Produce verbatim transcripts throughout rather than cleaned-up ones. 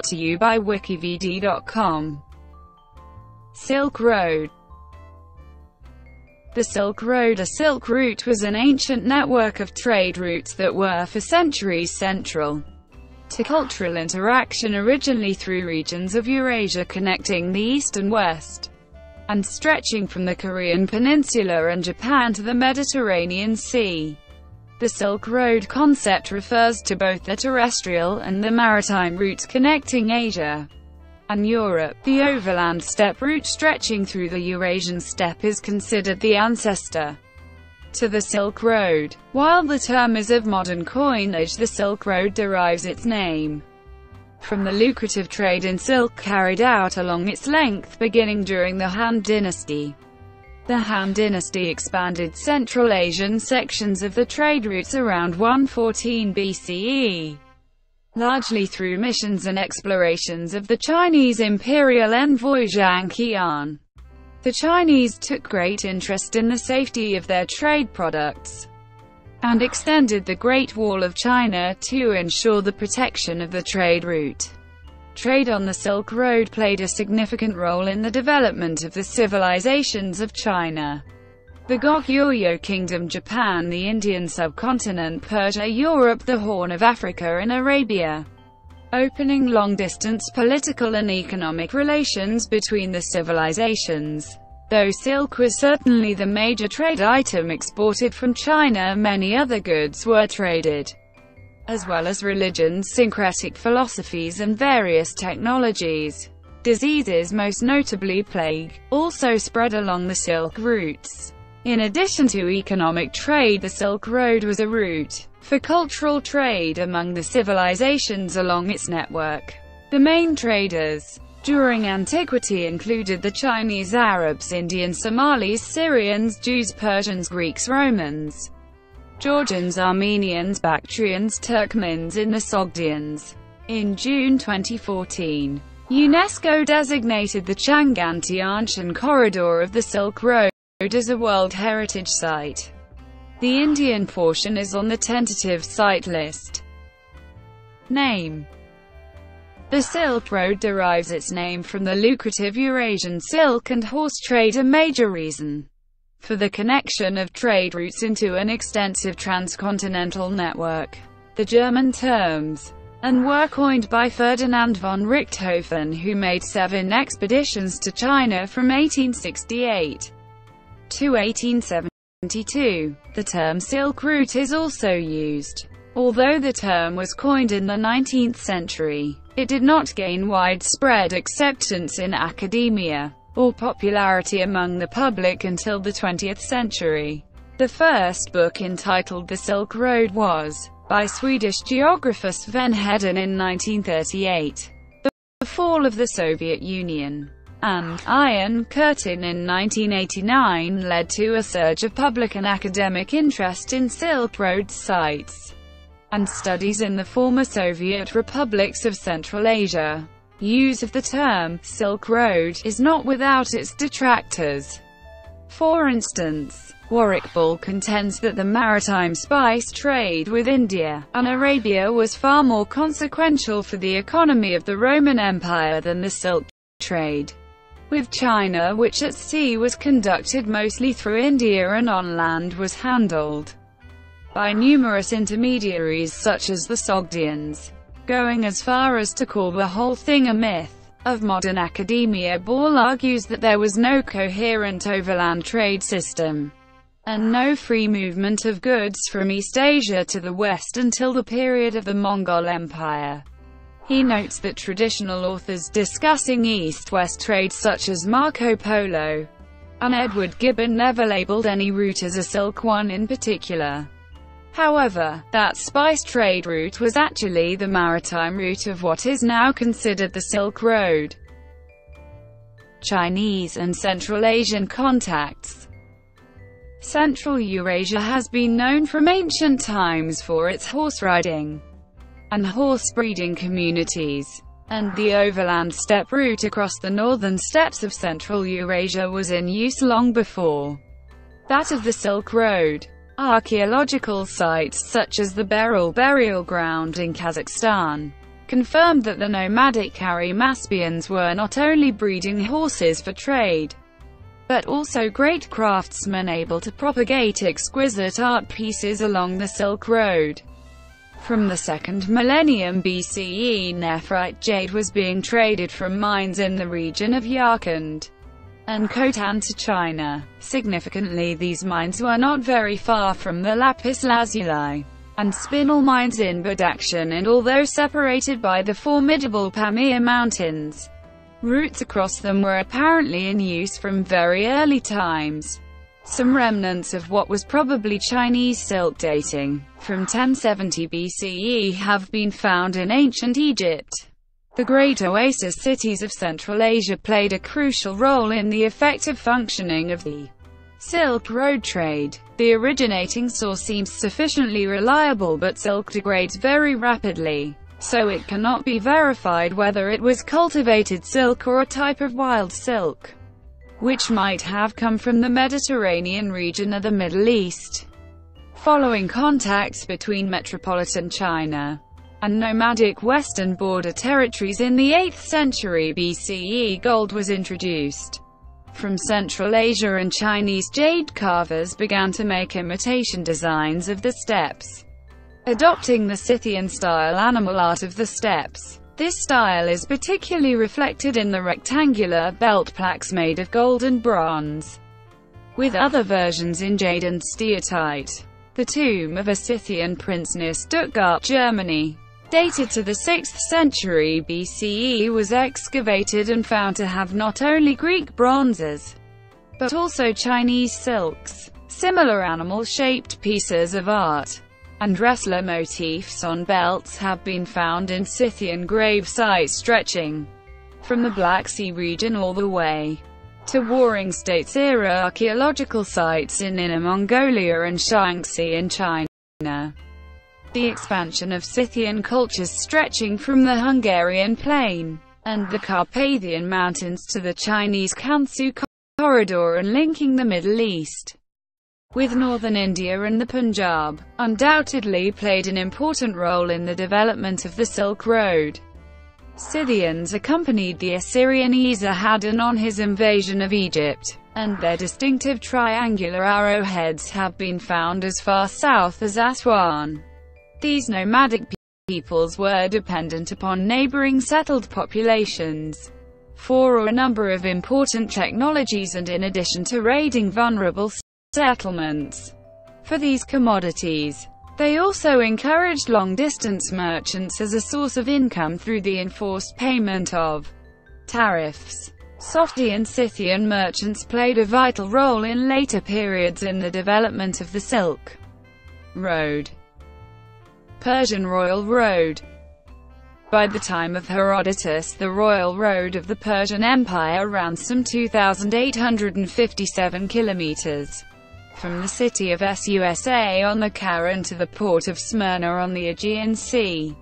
Brought to you by wiki v d dot com. Silk Road. The Silk Road or Silk Route was an ancient network of trade routes that were for centuries central to cultural interaction, originally through regions of Eurasia connecting the East and West, and stretching from the Korean Peninsula and Japan to the Mediterranean Sea. The Silk Road concept refers to both the terrestrial and the maritime routes connecting Asia and Europe. The overland steppe route stretching through the Eurasian steppe is considered the ancestor to the Silk Road. While the term is of modern coinage, the Silk Road derives its name from the lucrative trade in silk carried out along its length beginning during the Han Dynasty. The Han Dynasty expanded Central Asian sections of the trade routes around one fourteen B C E, largely through missions and explorations of the Chinese imperial envoy Zhang Qian. The Chinese took great interest in the safety of their trade products and extended the Great Wall of China to ensure the protection of the trade route. Trade on the Silk Road played a significant role in the development of the civilizations of China, the Goguryeo Kingdom, Japan, the Indian subcontinent, Persia, Europe, the Horn of Africa and Arabia, opening long-distance political and economic relations between the civilizations. Though silk was certainly the major trade item exported from China, many other goods were traded, as well as religions, syncretic philosophies and various technologies. Diseases, most notably plague, also spread along the silk routes. In addition to economic trade, the Silk Road was a route for cultural trade among the civilizations along its network. The main traders during antiquity included the Chinese, Arabs, Indians, Somalis, Syrians, Jews, Persians, Greeks, Romans, Georgians, Armenians, Bactrians, Turkmens and the Sogdians. In June twenty fourteen, UNESCO designated the Chang'an-Tianshan corridor of the Silk Road as a World Heritage Site. The Indian portion is on the tentative site list. Name. The Silk Road derives its name from the lucrative Eurasian silk and horse trade, a major reason for the connection of trade routes into an extensive transcontinental network. The German terms and were coined by Ferdinand von Richthofen, who made seven expeditions to China from eighteen sixty-eight to eighteen seventy-two. The term Silk Route is also used. Although the term was coined in the nineteenth century, it did not gain widespread acceptance in academia or popularity among the public until the twentieth century. The first book entitled The Silk Road was by Swedish geographer Sven Hedin in nineteen thirty-eight. The fall of the Soviet Union and Iron Curtain in nineteen eighty-nine led to a surge of public and academic interest in Silk Road sites and studies in the former Soviet republics of Central Asia. Use of the term Silk Road is not without its detractors. For instance, Warwick Ball contends that the maritime spice trade with India and Arabia was far more consequential for the economy of the Roman Empire than the silk trade with China, which at sea was conducted mostly through India and on land was handled by numerous intermediaries such as the Sogdians, going as far as to call the whole thing a myth. Of modern academia, Ball argues that there was no coherent overland trade system and no free movement of goods from East Asia to the West until the period of the Mongol Empire. He notes that traditional authors discussing East-West trade such as Marco Polo and Edward Gibbon never labeled any route as a silk one in particular. However, that spice trade route was actually the maritime route of what is now considered the Silk Road. Chinese and Central Asian contacts. Central Eurasia has been known from ancient times for its horse riding and horse breeding communities, and the overland steppe route across the northern steppes of Central Eurasia was in use long before that of the Silk Road. Archaeological sites such as the Beryl burial ground in Kazakhstan confirmed that the nomadic Arimaspians were not only breeding horses for trade, but also great craftsmen able to propagate exquisite art pieces along the Silk Road. From the second millennium B C E, nephrite jade was being traded from mines in the region of Yarkand and Khotan to China. Significantly, these mines were not very far from the lapis lazuli and spinel mines in Badakhshan, and although separated by the formidable Pamir Mountains, routes across them were apparently in use from very early times. Some remnants of what was probably Chinese silk dating from ten seventy B C E have been found in ancient Egypt. The great oasis cities of Central Asia played a crucial role in the effective functioning of the Silk Road trade. The originating source seems sufficiently reliable, but silk degrades very rapidly, so it cannot be verified whether it was cultivated silk or a type of wild silk, which might have come from the Mediterranean region of the Middle East. Following contacts between metropolitan China and nomadic western border territories in the eighth century B C E, gold was introduced from Central Asia, and Chinese jade carvers began to make imitation designs of the steppes, adopting the Scythian-style animal art of the steppes. This style is particularly reflected in the rectangular belt plaques made of gold and bronze, with other versions in jade and steatite. The tomb of a Scythian prince near Stuttgart, Germany, dated to the sixth century B C E, was excavated and found to have not only Greek bronzes, but also Chinese silks. Similar animal-shaped pieces of art and wrestler motifs on belts have been found in Scythian grave sites stretching from the Black Sea region all the way to Warring States-era archaeological sites in Inner Mongolia and Shaanxi in China. The expansion of Scythian cultures stretching from the Hungarian plain and the Carpathian Mountains to the Chinese Kansu corridor and linking the Middle East with northern India and the Punjab, undoubtedly played an important role in the development of the Silk Road. Scythians accompanied the Assyrian Esarhaddon on his invasion of Egypt, and their distinctive triangular arrowheads have been found as far south as Aswan. These nomadic peoples were dependent upon neighboring settled populations for a number of important technologies, and in addition to raiding vulnerable settlements for these commodities, they also encouraged long-distance merchants as a source of income through the enforced payment of tariffs. Sogdian Scythian merchants played a vital role in later periods in the development of the Silk Road. Persian Royal Road. By the time of Herodotus, the Royal Road of the Persian Empire ran some two thousand eight hundred fifty-seven kilometers from the city of Susa on the Charon to the port of Smyrna on the Aegean Sea.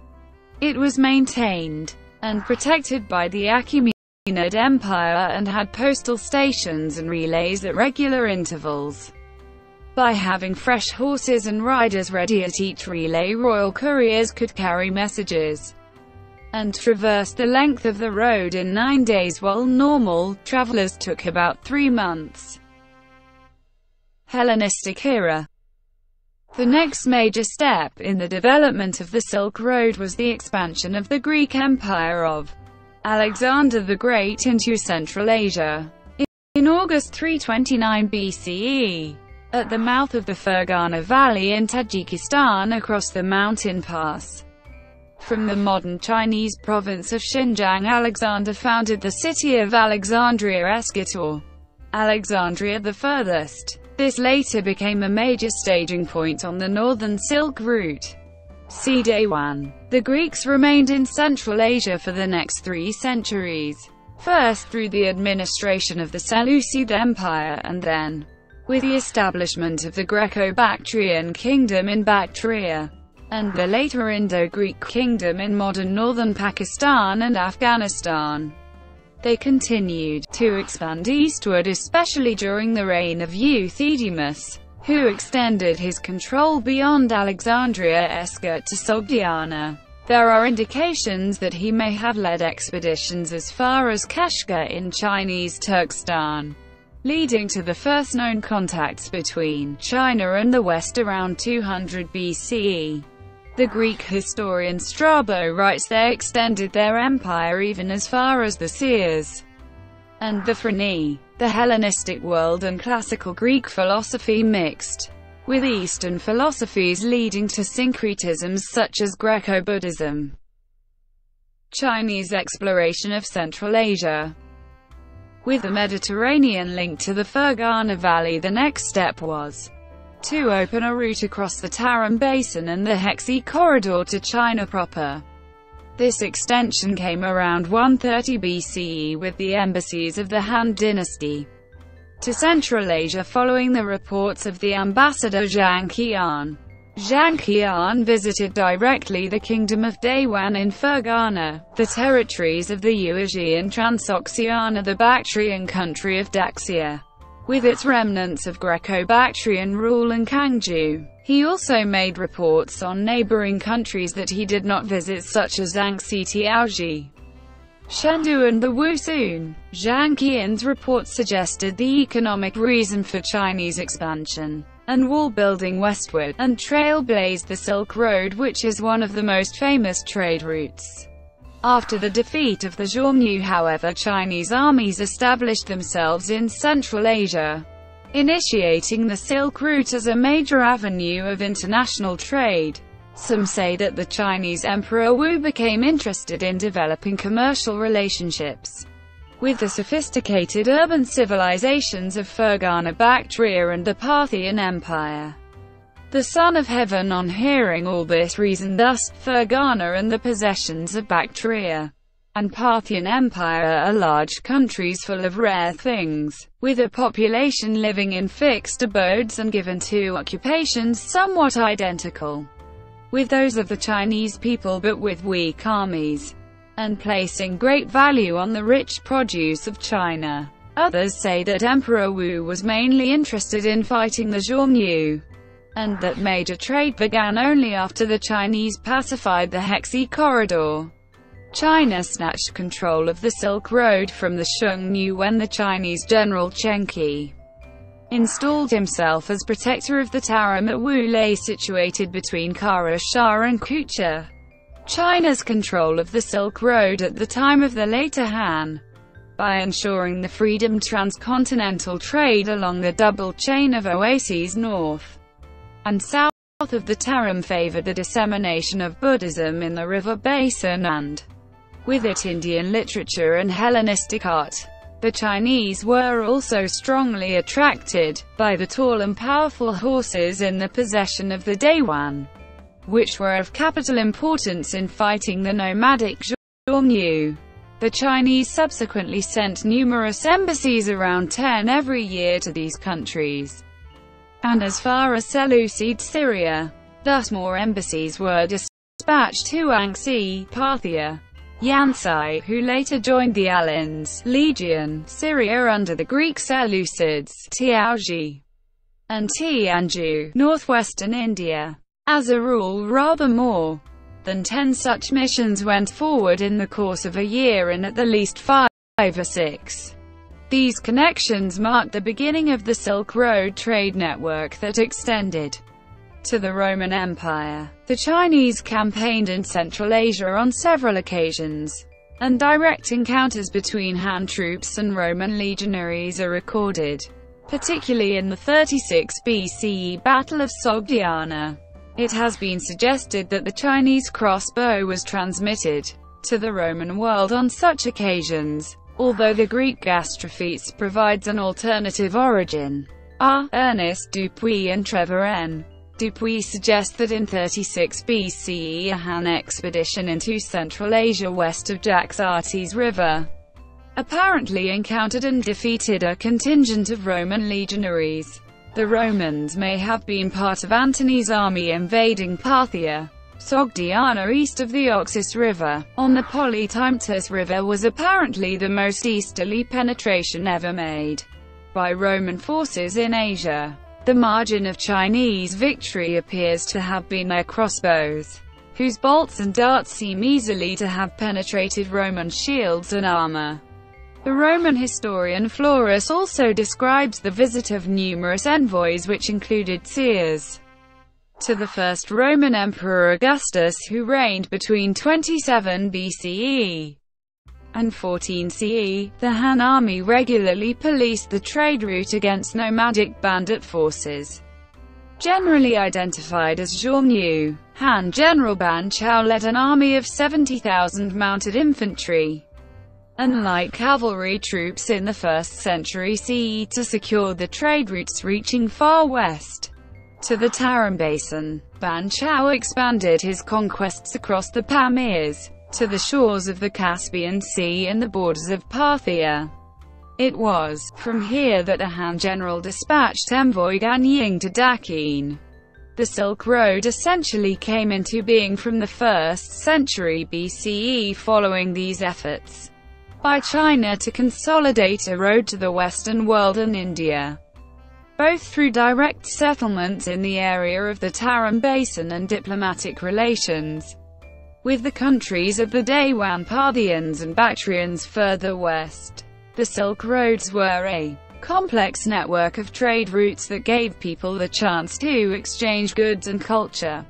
It was maintained and protected by the Achaemenid Empire and had postal stations and relays at regular intervals. By having fresh horses and riders ready at each relay, royal couriers could carry messages and traverse the length of the road in nine days, while normal travelers took about three months. Hellenistic era. The next major step in the development of the Silk Road was the expansion of the Greek Empire of Alexander the Great into Central Asia. In August three twenty-nine B C E, at the mouth of the Fergana Valley in Tajikistan, across the mountain pass from the modern Chinese province of Xinjiang, Alexander founded the city of Alexandria Eschator, Alexandria the furthest. This later became a major staging point on the northern Silk Route. See Day one. The Greeks remained in Central Asia for the next three centuries, first through the administration of the Seleucid Empire, and then with the establishment of the Greco-Bactrian kingdom in Bactria, and the later Indo-Greek kingdom in modern northern Pakistan and Afghanistan. They continued to expand eastward, especially during the reign of Euthydemus, who extended his control beyond Alexandria Eschator to Sogdiana. There are indications that he may have led expeditions as far as Kashgar in Chinese Turkestan, leading to the first known contacts between China and the West around two hundred B C E. The Greek historian Strabo writes they extended their empire even as far as the Seers and the Phryne. The Hellenistic world and classical Greek philosophy mixed with Eastern philosophies, leading to syncretisms such as Greco-Buddhism. Chinese exploration of Central Asia. With the Mediterranean linked to the Fergana Valley, the next step was to open a route across the Tarim Basin and the Hexi Corridor to China proper. This extension came around one thirty B C E with the embassies of the Han dynasty to Central Asia following the reports of the ambassador Zhang Qian. Zhang Qian visited directly the kingdom of Dayuan in Fergana, the territories of the Yuezhi and Transoxiana, the Bactrian country of Daxia, with its remnants of Greco-Bactrian rule, and Kangju. He also made reports on neighboring countries that he did not visit, such as Anxi Tiaozhi, Shandu and the Wusun. Zhang Qian's reports suggested the economic reason for Chinese expansion and wall building westward, and trailblazed the Silk Road, which is one of the most famous trade routes. After the defeat of the Xiongnu, however, Chinese armies established themselves in Central Asia, initiating the Silk Route as a major avenue of international trade. Some say that the Chinese Emperor Wu became interested in developing commercial relationships with the sophisticated urban civilizations of Fergana, Bactria and the Parthian Empire. The Son of Heaven, on hearing all this, reasoned thus: Fergana and the possessions of Bactria and Parthian Empire are large countries full of rare things, with a population living in fixed abodes and given to occupations somewhat identical with those of the Chinese people, but with weak armies, and placing great value on the rich produce of China. Others say that Emperor Wu was mainly interested in fighting the Xiongnu, and that major trade began only after the Chinese pacified the Hexi Corridor. China snatched control of the Silk Road from the Xiongnu when the Chinese general Chen Qi installed himself as protector of the Tarim at Wu Lei, situated between Kara Shah and Kucha. China's control of the Silk Road at the time of the later Han, by ensuring the freedom transcontinental trade along the double chain of oases north and south of the Tarim, favored the dissemination of Buddhism in the river basin and, with it, Indian literature and Hellenistic art. The Chinese were also strongly attracted by the tall and powerful horses in the possession of the Dayuan, which were of capital importance in fighting the nomadic Xiongnu. The Chinese subsequently sent numerous embassies, around ten every year, to these countries, and as far as Seleucid Syria. Thus more embassies were dispatched to Anxi, Parthia, Yansai, who later joined the Alans, Legion, Syria under the Greek Seleucids, Tiaozhi, and Tianju, northwestern India. As a rule, rather more than ten such missions went forward in the course of a year, and at the least five or six. These connections marked the beginning of the Silk Road trade network that extended to the Roman Empire. The Chinese campaigned in Central Asia on several occasions, and direct encounters between Han troops and Roman legionaries are recorded, particularly in the thirty-six B C E Battle of Sogdiana. It has been suggested that the Chinese crossbow was transmitted to the Roman world on such occasions, although the Greek gastrophetes provides an alternative origin. R. Ernest Dupuy and Trevor N. Dupuy suggest that in thirty-six B C E a Han expedition into Central Asia west of Jaxartes River apparently encountered and defeated a contingent of Roman legionaries. The Romans may have been part of Antony's army invading Parthia, Sogdiana, east of the Oxus River, on the Polytimetus River. Was apparently the most easterly penetration ever made by Roman forces in Asia. The margin of Chinese victory appears to have been their crossbows, whose bolts and darts seem easily to have penetrated Roman shields and armor. The Roman historian Florus also describes the visit of numerous envoys which included seers to the first Roman Emperor Augustus, who reigned between twenty-seven B C E and fourteen C E. The Han army regularly policed the trade route against nomadic bandit forces, generally identified as Xiongnu. Han general Ban Chao led an army of seventy thousand mounted infantry and light cavalry troops in the first century C E to secure the trade routes reaching far west to the Tarim Basin. Ban Chao expanded his conquests across the Pamirs, to the shores of the Caspian Sea and the borders of Parthia. It was from here that the Han general dispatched envoy Gan Ying to Dakin. The Silk Road essentially came into being from the first century B C E following these efforts by China to consolidate a road to the Western world and India, both through direct settlements in the area of the Tarim Basin and diplomatic relations with the countries of the Dewan, Parthians and Bactrians further west. The Silk Roads were a complex network of trade routes that gave people the chance to exchange goods and culture.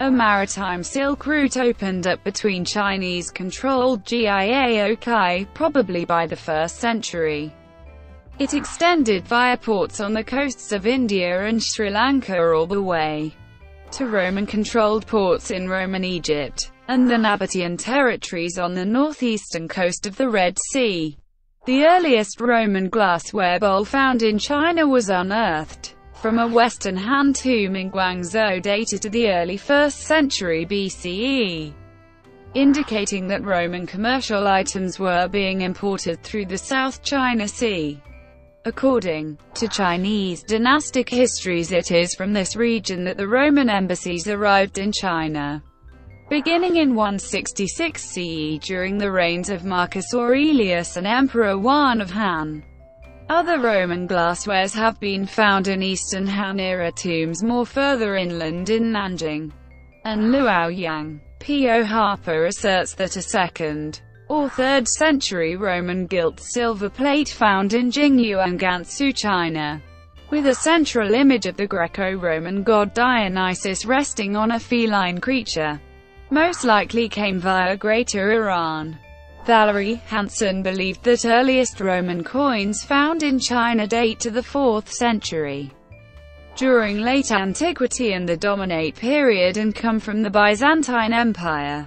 A maritime silk route opened up between Chinese-controlled Giaokai, probably by the first century. It extended via ports on the coasts of India and Sri Lanka all the way to Roman-controlled ports in Roman Egypt, and the Nabatean territories on the northeastern coast of the Red Sea. The earliest Roman glassware bowl found in China was unearthed from a Western Han tomb in Guangzhou dated to the early first century B C E, indicating that Roman commercial items were being imported through the South China Sea. According to Chinese dynastic histories, it is from this region that the Roman embassies arrived in China, beginning in one sixty-six C E during the reigns of Marcus Aurelius and Emperor Wan of Han. Other Roman glasswares have been found in Eastern Han-era tombs more further inland in Nanjing and Luoyang. P O Harper asserts that a second or third century Roman gilt silver plate found in Jingyu and Gansu, China, with a central image of the Greco-Roman god Dionysus resting on a feline creature, most likely came via Greater Iran. Valerie Hansen believed that earliest Roman coins found in China date to the fourth century, during late antiquity and the Dominate period, and come from the Byzantine Empire.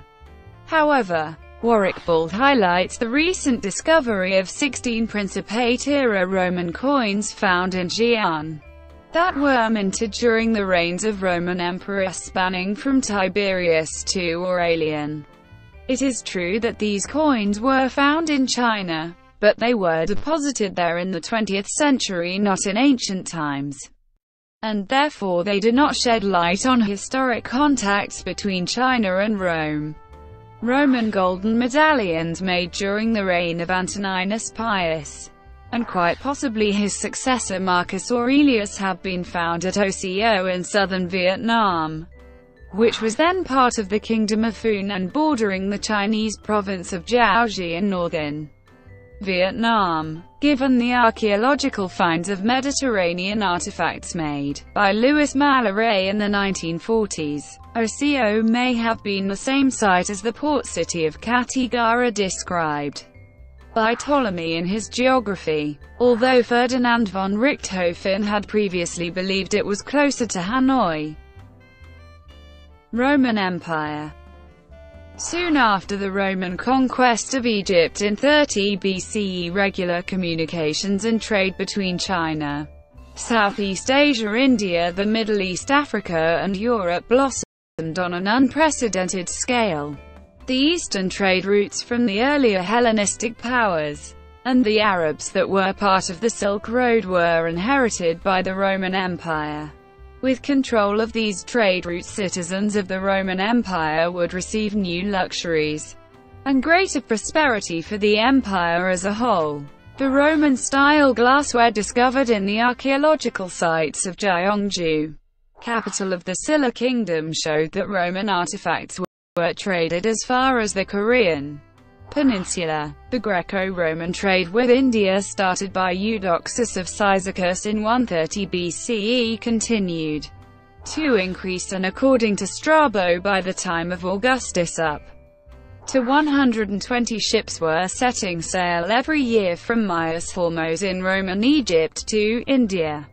However, Warwick Ball highlights the recent discovery of sixteen Principate-era Roman coins found in Xi'an that were minted during the reigns of Roman emperors spanning from Tiberius to Aurelian. It is true that these coins were found in China, but they were deposited there in the twentieth century, not in ancient times, and therefore they do not shed light on historic contacts between China and Rome. Roman golden medallions made during the reign of Antoninus Pius, and quite possibly his successor Marcus Aurelius, have been found at Oco in southern Vietnam, which was then part of the Kingdom of Funan bordering the Chinese province of Jiaoxi in northern Vietnam. Given the archaeological finds of Mediterranean artifacts made by Louis Malloray in the nineteen forties, Oco may have been the same site as the port city of Katigara described by Ptolemy in his geography, although Ferdinand von Richthofen had previously believed it was closer to Hanoi. Roman Empire. Soon after the Roman conquest of Egypt in thirty B C E, regular communications and trade between China, Southeast Asia, India, the Middle East, Africa and Europe blossomed on an unprecedented scale. The eastern trade routes from the earlier Hellenistic powers and the Arabs that were part of the Silk Road were inherited by the Roman Empire. With control of these trade routes, citizens of the Roman Empire would receive new luxuries and greater prosperity for the empire as a whole. The Roman-style glassware discovered in the archaeological sites of Gyeongju capital of the Silla Kingdom, showed that Roman artifacts were traded as far as the Korean peninsula. The Greco-Roman trade with India, started by Eudoxus of Cyzicus in one thirty B C E, continued to increase, and according to Strabo, by the time of Augustus up to one hundred twenty ships were setting sail every year from Myos Hormos in Roman Egypt to India.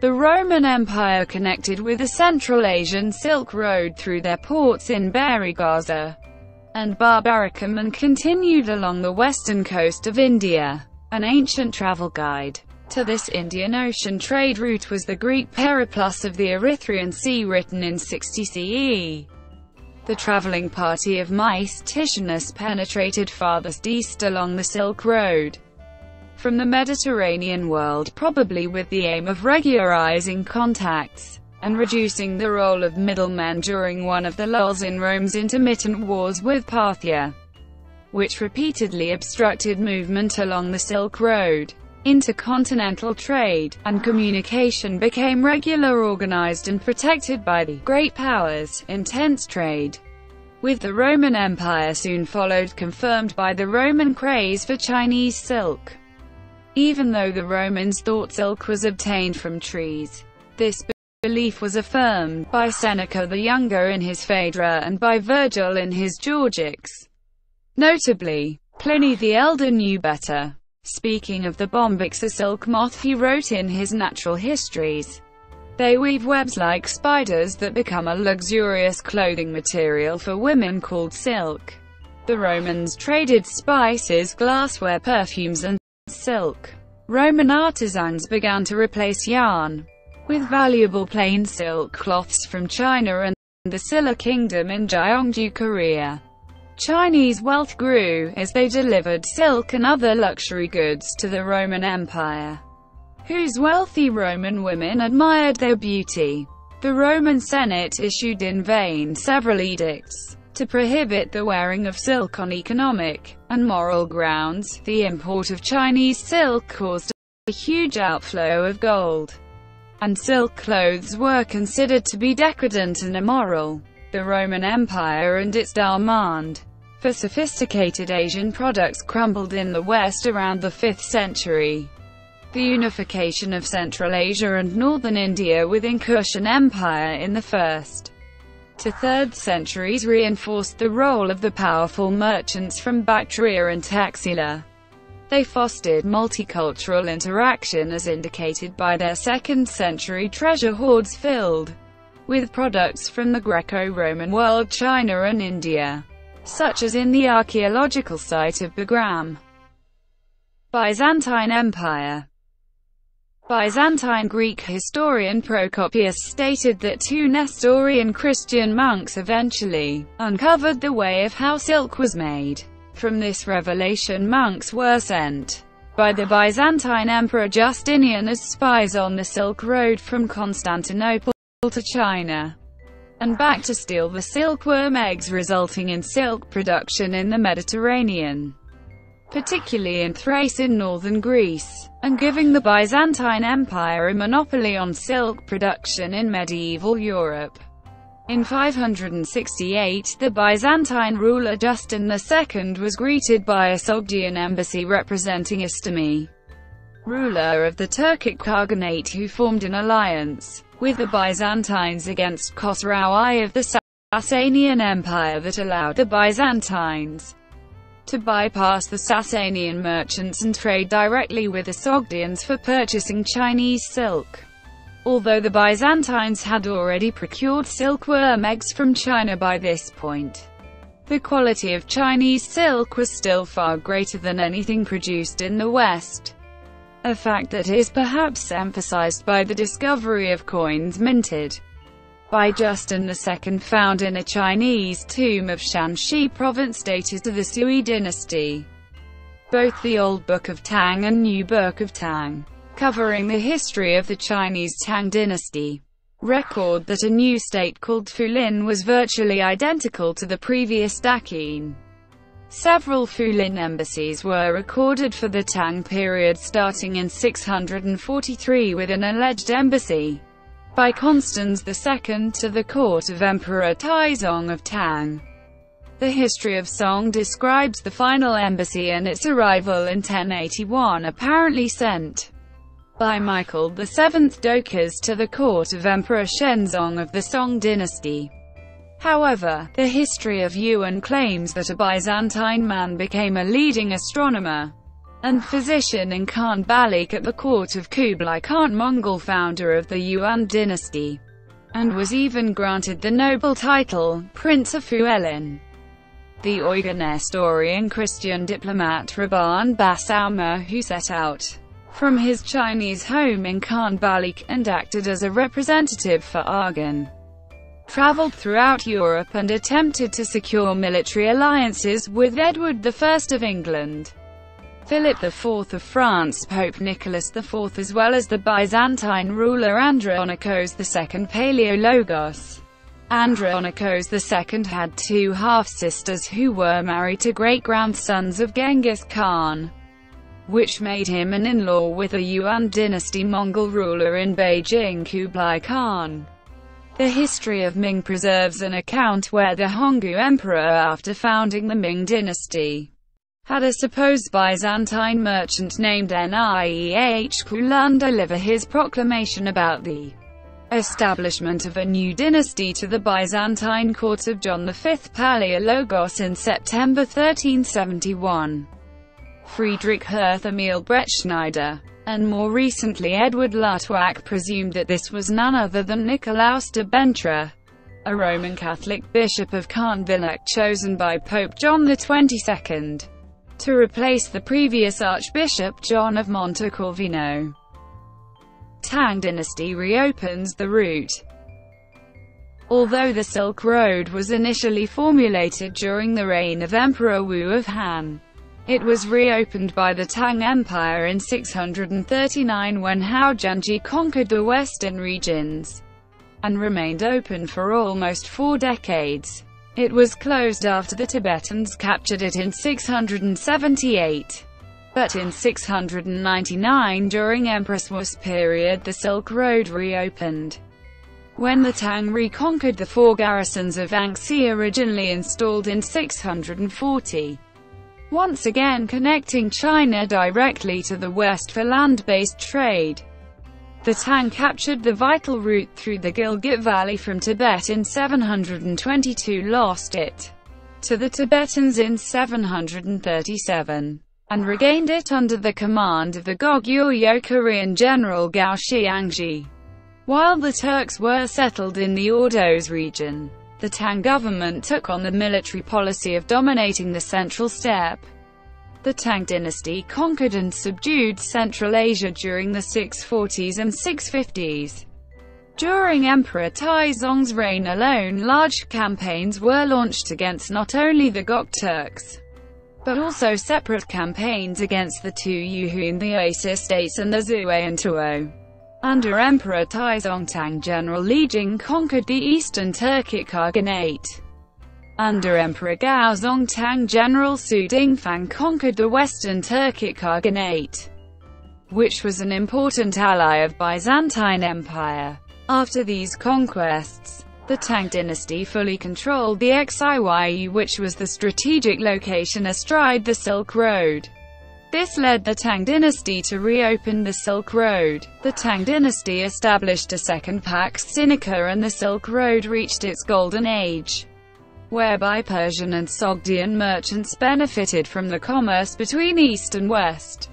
The Roman Empire connected with the Central Asian Silk Road through their ports in Barigaza and Barbaricum, and continued along the western coast of India. An ancient travel guide to this Indian Ocean trade route was the Greek Periplus of the Erythraean Sea, written in sixty C E. The travelling party of Maes Titianus penetrated farthest east along the Silk Road from the Mediterranean world, probably with the aim of regularising contacts and reducing the role of middlemen during one of the lulls in Rome's intermittent wars with Parthia, which repeatedly obstructed movement along the Silk Road. Intercontinental trade and communication became regular, organized and protected by the great powers. Intense trade with the Roman Empire soon followed, confirmed by the Roman craze for Chinese silk. Even though the Romans thought silk was obtained from trees, this belief was affirmed by Seneca the Younger in his Phaedra and by Virgil in his Georgics. Notably, Pliny the Elder knew better. Speaking of the bombyx, a silk moth, he wrote in his Natural Histories, "They weave webs like spiders that become a luxurious clothing material for women called silk." The Romans traded spices, glassware, perfumes and silk. Roman artisans began to replace yarn with valuable plain silk cloths from China and the Silla Kingdom in Gyeongju, Korea. Chinese wealth grew as they delivered silk and other luxury goods to the Roman Empire, whose wealthy Roman women admired their beauty. The Roman Senate issued in vain several edicts to prohibit the wearing of silk on economic and moral grounds. The import of Chinese silk caused a huge outflow of gold, and silk clothes were considered to be decadent and immoral. The Roman Empire and its demand for sophisticated Asian products crumbled in the West around the fifth century. The unification of Central Asia and northern India with Incussion Empire in the first to third centuries reinforced the role of the powerful merchants from Bactria and Taxila. They fostered multicultural interaction, as indicated by their second century treasure hoards filled with products from the Greco-Roman world, China and India, such as in the archaeological site of Bagram. Byzantine Empire. Byzantine Greek historian Procopius stated that two Nestorian Christian monks eventually uncovered the way of how silk was made. From this revelation, monks were sent by the Byzantine Emperor Justinian as spies on the Silk Road from Constantinople to China and back to steal the silkworm eggs, resulting in silk production in the Mediterranean, particularly in Thrace in northern Greece, and giving the Byzantine Empire a monopoly on silk production in medieval Europe. In five hundred sixty-eight, the Byzantine ruler Justin the Second was greeted by a Sogdian embassy representing Istami, ruler of the Turkic Khaganate, who formed an alliance with the Byzantines against Khosrau I of the Sasanian Empire that allowed the Byzantines to bypass the Sasanian merchants and trade directly with the Sogdians for purchasing Chinese silk. Although the Byzantines had already procured silkworm eggs from China by this point, the quality of Chinese silk was still far greater than anything produced in the West, a fact that is perhaps emphasized by the discovery of coins minted by Justin the Second found in a Chinese tomb of Shanxi province dated to the Sui dynasty. Both the Old Book of Tang and New Book of Tang, covering the history of the Chinese Tang dynasty, record that a new state called Fulin was virtually identical to the previous Dakin. Several Fulin embassies were recorded for the Tang period starting in six hundred forty-three with an alleged embassy by Constans the Second to the court of Emperor Taizong of Tang. The history of Song describes the final embassy and its arrival in ten eighty-one, apparently sent by Michael the Seventh Dokas to the court of Emperor Shenzong of the Song dynasty. However, the history of Yuan claims that a Byzantine man became a leading astronomer and physician in Khan Balik at the court of Kublai Khan, Mongol founder of the Yuan dynasty, and was even granted the noble title, Prince of Fuelin. The Uyghur Nestorian Christian diplomat Raban Basama, who set out from his Chinese home in Khan Balik, and acted as a representative for Arghun, travelled throughout Europe and attempted to secure military alliances with Edward the First of England, Philip the Fourth of France, Pope Nicholas the Fourth, as well as the Byzantine ruler Andronikos the Second Palaiologos. Andronikos the Second had two half-sisters who were married to great-grandsons of Genghis Khan, which made him an in-law with a Yuan dynasty Mongol ruler in Beijing, Kublai Khan. The history of Ming preserves an account where the Honggu emperor, after founding the Ming dynasty, had a supposed Byzantine merchant named Nieh Kulan deliver his proclamation about the establishment of a new dynasty to the Byzantine court of John the Fifth Palaiologos in September thirteen seventy-one. Friedrich Hirth, Emil Brettschneider, and more recently Edward Lutwak presumed that this was none other than Nicolaus de Bentra, a Roman Catholic bishop of Khanvilak chosen by Pope John the Twenty-Second to replace the previous Archbishop John of Montecorvino. Tang dynasty reopens the route. Although the Silk Road was initially formulated during the reign of Emperor Wu of Han, it was reopened by the Tang Empire in six hundred thirty-nine when Hao Junji conquered the western regions, and remained open for almost four decades. It was closed after the Tibetans captured it in six hundred seventy-eight. But in six hundred ninety-nine, during Empress Wu's period, the Silk Road reopened, when the Tang reconquered the four garrisons of Anxi originally installed in six hundred forty, once again connecting China directly to the West for land-based trade. The Tang captured the vital route through the Gilgit Valley from Tibet in seven hundred twenty-two, lost it to the Tibetans in seven hundred thirty-seven, and regained it under the command of the Goguryeo Korean general Gao Xiangji. While the Turks were settled in the Ordos region, the Tang government took on the military policy of dominating the Central Steppe. The Tang dynasty conquered and subdued Central Asia during the six forties and six fifties. During Emperor Taizong's reign alone, large campaigns were launched against not only the Gok Turks, but also separate campaigns against the two Yuan, the Aesir states, and the Zhuo and Tuo. Under Emperor Taizong, Tang general Li Jing conquered the eastern Turkic Khaganate. Under Emperor Gaozong, Tang general Su Dingfang conquered the western Turkic Khaganate, which was an important ally of Byzantine Empire. After these conquests, the Tang dynasty fully controlled the Xiyu, which was the strategic location astride the Silk Road. This led the Tang dynasty to reopen the Silk Road. The Tang dynasty established a second Pax Sinica, and the Silk Road reached its golden age, whereby Persian and Sogdian merchants benefited from the commerce between East and West.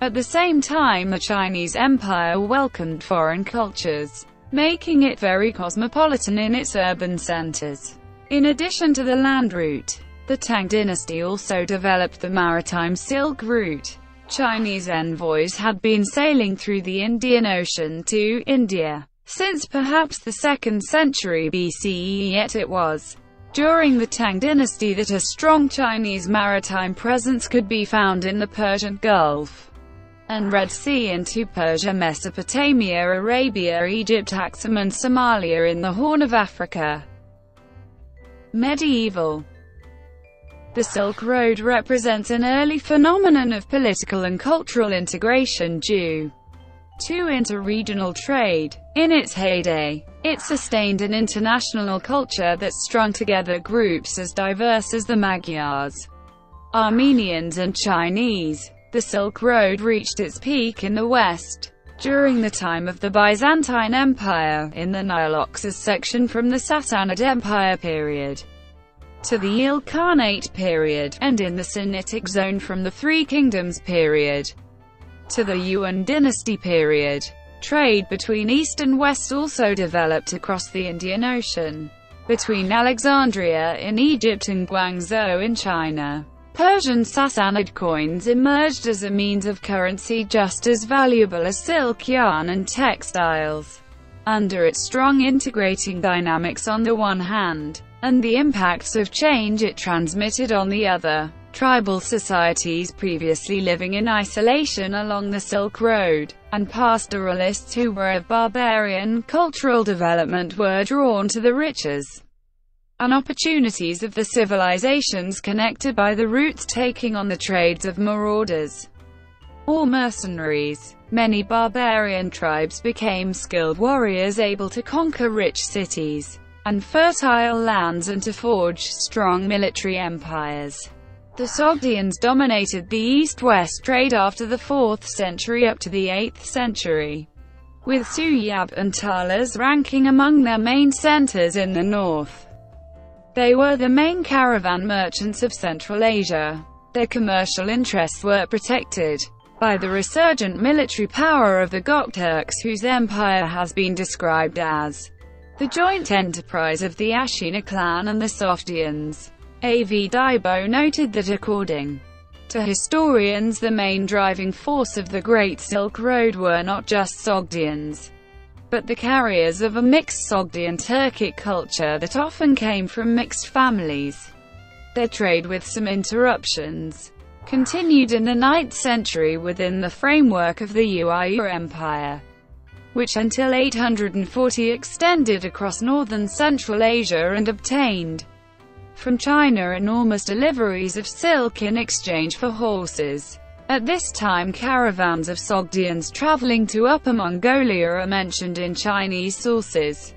At the same time, the Chinese Empire welcomed foreign cultures, making it very cosmopolitan in its urban centers. In addition to the land route, the Tang dynasty also developed the maritime silk route. Chinese envoys had been sailing through the Indian Ocean to India since perhaps the second century B C E, yet it was during the Tang dynasty that a strong Chinese maritime presence could be found in the Persian Gulf and Red Sea, into Persia, Mesopotamia, Arabia, Egypt, Aksum and Somalia in the Horn of Africa. Medieval. The Silk Road represents an early phenomenon of political and cultural integration due to interregional trade. In its heyday, it sustained an international culture that strung together groups as diverse as the Magyars, Armenians and Chinese. The Silk Road reached its peak in the west during the time of the Byzantine Empire, in the Niloxus section from the Sassanid Empire period to the Ilkhanate period, and in the Sinitic zone from the Three Kingdoms period to the Yuan dynasty period. Trade between East and West also developed across the Indian Ocean, between Alexandria in Egypt and Guangzhou in China. Persian Sassanid coins emerged as a means of currency just as valuable as silk, yarn and textiles. Under its strong integrating dynamics on the one hand, and the impacts of change it transmitted on the other, tribal societies previously living in isolation along the Silk Road, and pastoralists who were of barbarian cultural development were drawn to the riches and opportunities of the civilizations connected by the routes taking on the trades of marauders or mercenaries. Many barbarian tribes became skilled warriors able to conquer rich cities and fertile lands and to forge strong military empires. The Sogdians dominated the east-west trade after the fourth century up to the eighth century, with Suyab and Talas ranking among their main centers in the north. They were the main caravan merchants of Central Asia. Their commercial interests were protected by the resurgent military power of the Gokturks, whose empire has been described as the joint enterprise of the Ashina clan and the Sogdians. A V Daibo noted that according to historians the main driving force of the Great Silk Road were not just Sogdians, but the carriers of a mixed Sogdian Turkic culture that often came from mixed families. Their trade, with some interruptions, continued in the ninth century within the framework of the Uayyad Empire, which until eight hundred forty extended across northern Central Asia and obtained from China enormous deliveries of silk in exchange for horses. At this time, caravans of Sogdians traveling to Upper Mongolia are mentioned in Chinese sources.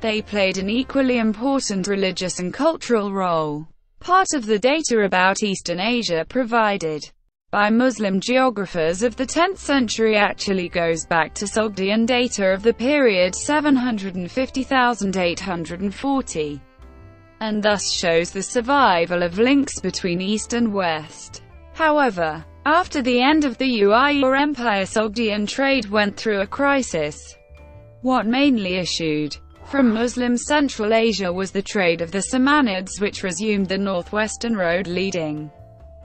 They played an equally important religious and cultural role. Part of the data about Eastern Asia provided by Muslim geographers of the tenth century actually goes back to Sogdian data of the period seven hundred fifty to eight hundred forty, and thus shows the survival of links between East and West. However, after the end of the Uayyad Empire, Sogdian trade went through a crisis. What mainly issued from Muslim Central Asia was the trade of the Samanids, which resumed the northwestern road leading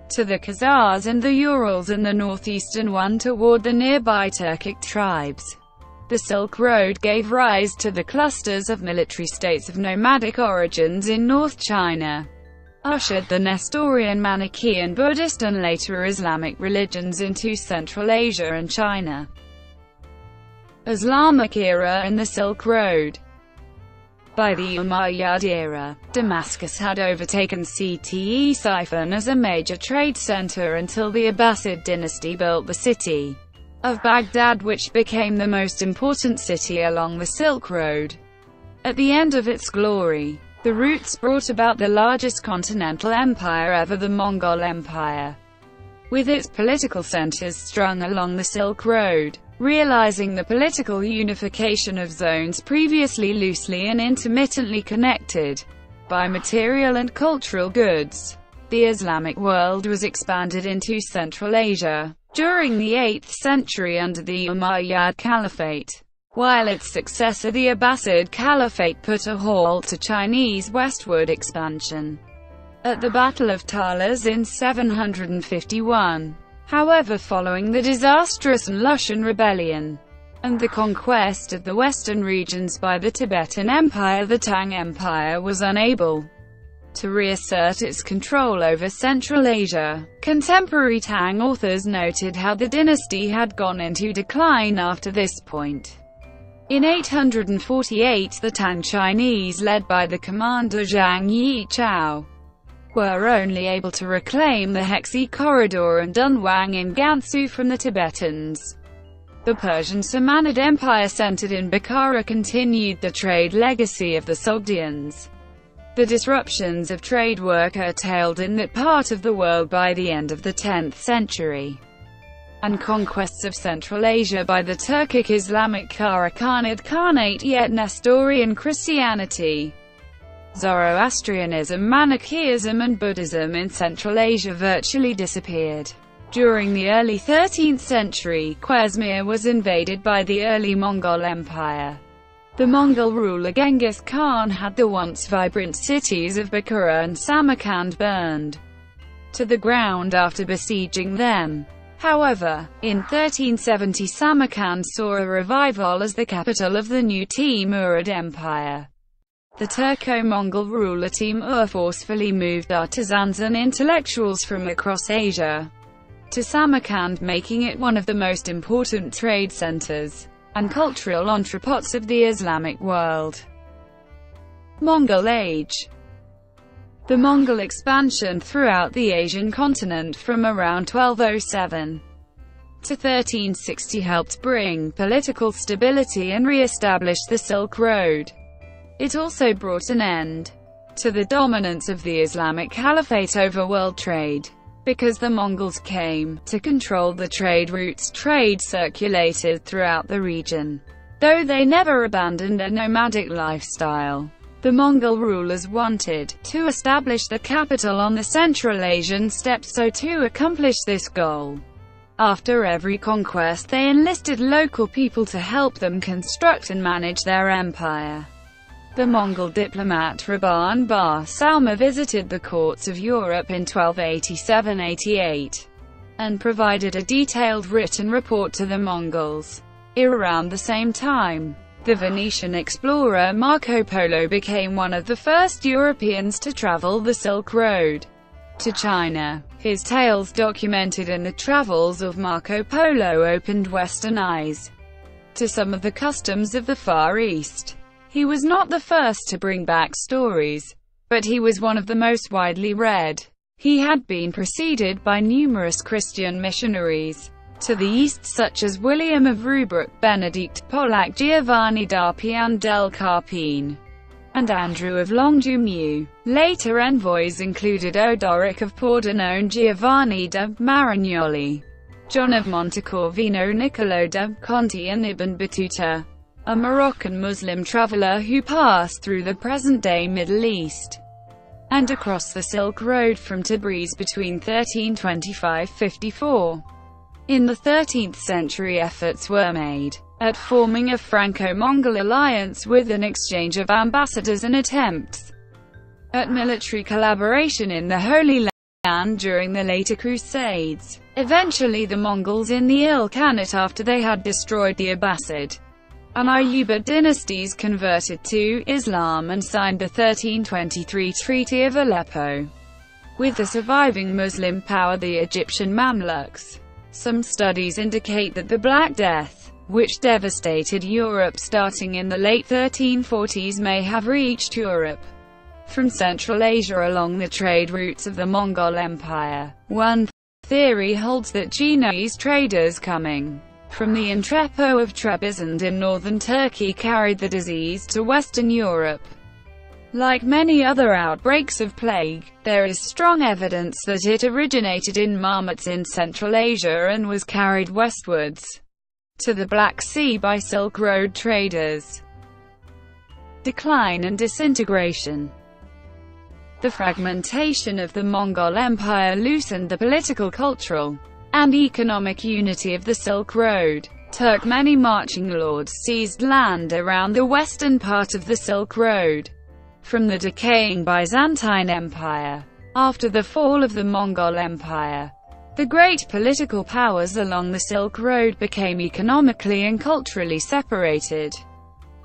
to the Khazars and the Urals, and the northeastern one toward the nearby Turkic tribes. The Silk Road gave rise to the clusters of military states of nomadic origins in North China, ushered the Nestorian, Manichaean, Buddhist and later Islamic religions into Central Asia and China. Islamic era and the Silk Road. By the Umayyad era, Damascus had overtaken Cte Siphon as a major trade center until the Abbasid dynasty built the city of Baghdad, which became the most important city along the Silk Road. At the end of its glory, the routes brought about the largest continental empire ever, the Mongol Empire, with its political centers strung along the Silk Road. Realizing the political unification of zones previously loosely and intermittently connected by material and cultural goods, the Islamic world was expanded into Central Asia during the eighth century under the Umayyad Caliphate, while its successor, the Abbasid Caliphate, put a halt to Chinese westward expansion at the Battle of Talas in seven hundred fifty-one. However, following the disastrous Lushan Rebellion and the conquest of the western regions by the Tibetan Empire, the Tang Empire was unable to reassert its control over Central Asia. Contemporary Tang authors noted how the dynasty had gone into decline after this point. In eight hundred forty-eight, the Tang Chinese, led by the commander Zhang Yichao, were only able to reclaim the Hexi Corridor and Dunhuang in Gansu from the Tibetans. The Persian Samanid Empire centered in Bukhara continued the trade legacy of the Sogdians. The disruptions of trade were curtailed in that part of the world by the end of the tenth century, and conquests of Central Asia by the Turkic Islamic Karakhanid Khanate yet Nestorian Christianity, Zoroastrianism, Manichaeism and Buddhism in Central Asia virtually disappeared. During the early thirteenth century, Khwarezmia was invaded by the early Mongol Empire. The Mongol ruler Genghis Khan had the once vibrant cities of Bukhara and Samarkand burned to the ground after besieging them. However, in thirteen seventy Samarkand saw a revival as the capital of the new Timurid Empire. The Turco-Mongol ruler Timur forcefully moved artisans and intellectuals from across Asia to Samarkand, making it one of the most important trade centers and cultural entrepôts of the Islamic world. Mongol Age. The Mongol expansion throughout the Asian continent from around twelve oh seven to thirteen sixty helped bring political stability and re-establish the Silk Road. It also brought an end to the dominance of the Islamic Caliphate over world trade, because the Mongols came to control the trade routes trade circulated throughout the region. Though they never abandoned their nomadic lifestyle, the Mongol rulers wanted to establish the capital on the Central Asian steppe. So to accomplish this goal, after every conquest they enlisted local people to help them construct and manage their empire. The Mongol diplomat Raban Basama visited the courts of Europe in twelve eighty-seven eighty-eight and provided a detailed written report to the Mongols. Around the same time, the Venetian explorer Marco Polo became one of the first Europeans to travel the Silk Road to China. His tales documented in the travels of Marco Polo opened Western eyes to some of the customs of the Far East. He was not the first to bring back stories, but he was one of the most widely read. He had been preceded by numerous Christian missionaries to the east such as William of Rubruck, Benedict Pollack, Giovanni da Pian del Carpine, and Andrew of Longjumeau. Later envoys included Odoric of Pordenone, Giovanni da Maragnoli, John of Montecorvino, Niccolo da Conti and Ibn Battuta, a Moroccan Muslim traveller who passed through the present-day Middle East and across the Silk Road from Tabriz between thirteen twenty-five to fifty-four. In the thirteenth century efforts were made at forming a Franco-Mongol alliance with an exchange of ambassadors and attempts at military collaboration in the Holy Land during the later Crusades. Eventually the Mongols in the Ilkhanate, after they had destroyed the Abbasid and Ayyubid dynasties, converted to Islam and signed the thirteen twenty-three Treaty of Aleppo with the surviving Muslim power, the Egyptian Mamluks. Some studies indicate that the Black Death, which devastated Europe starting in the late thirteen forties, may have reached Europe from Central Asia along the trade routes of the Mongol Empire. One theory holds that Genoese traders coming from the Entrepo of Trebizond in northern Turkey carried the disease to Western Europe. Like many other outbreaks of plague, there is strong evidence that it originated in marmots in Central Asia and was carried westwards to the Black Sea by Silk Road traders. Decline and disintegration. The fragmentation of the Mongol Empire loosened the political, cultural, and economic unity of the Silk Road. Turkmeni marching lords seized land around the western part of the Silk Road from the decaying Byzantine Empire. After the fall of the Mongol Empire, the great political powers along the Silk Road became economically and culturally separated.